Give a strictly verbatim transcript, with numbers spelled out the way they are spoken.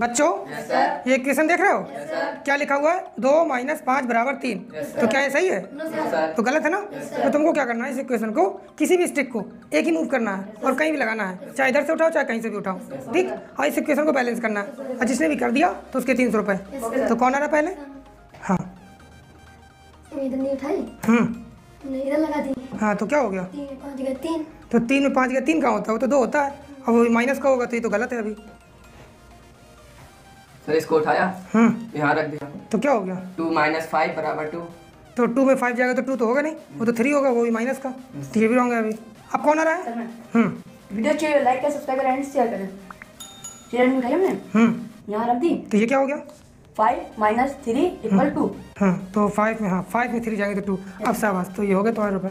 बच्चों yes, ये question देख रहे हो yes, क्या लिखा हुआ है दो माइनस पाँच बराबर तीन yes, तो क्या ये सही है yes, तो गलत है ना yes, तो तुमको क्या करना है इस इक्वेशन को किसी भी स्टिक को एक ही मूव करना है yes, और कहीं भी लगाना है yes, चाहे इधर से उठाओ चाहे कहीं से भी उठाओ yes, ठीक और इस इक्वेशन को बैलेंस करना है और जिसने भी कर दिया तो उसके तीन सौ रुपये yes, तो कौन आ रहा पहले हाँ हाँ तो क्या हो गया तो तीन में पाँच गया तीन कहाँ होता है वो तो दो होता है और वो माइनस का होगा तो ये तो गलत है अभी तो इसको उठाया यहाँ रख दिया तो क्या हो गया टू माइनस फाइव बराबर टू तो टू में फाइव जाएगा तो टू तो होगा नहीं वो तो थ्री होगा वो भी माइनस का तो ये भी रॉन्ग है अभी अब कौन आ रहा है वीडियो चाहिए लाइक करें सब्सक्राइब करें एंड शेयर करें शेयर में करें हमने यहाँ रख दी तो ये क्या हो गया five minus three equal two हाँ तो फाइव में हाँ फाइव में थ्री जाएंगे तो टू अब शाबाश तो ये हो गया तुम्हारे रुपये।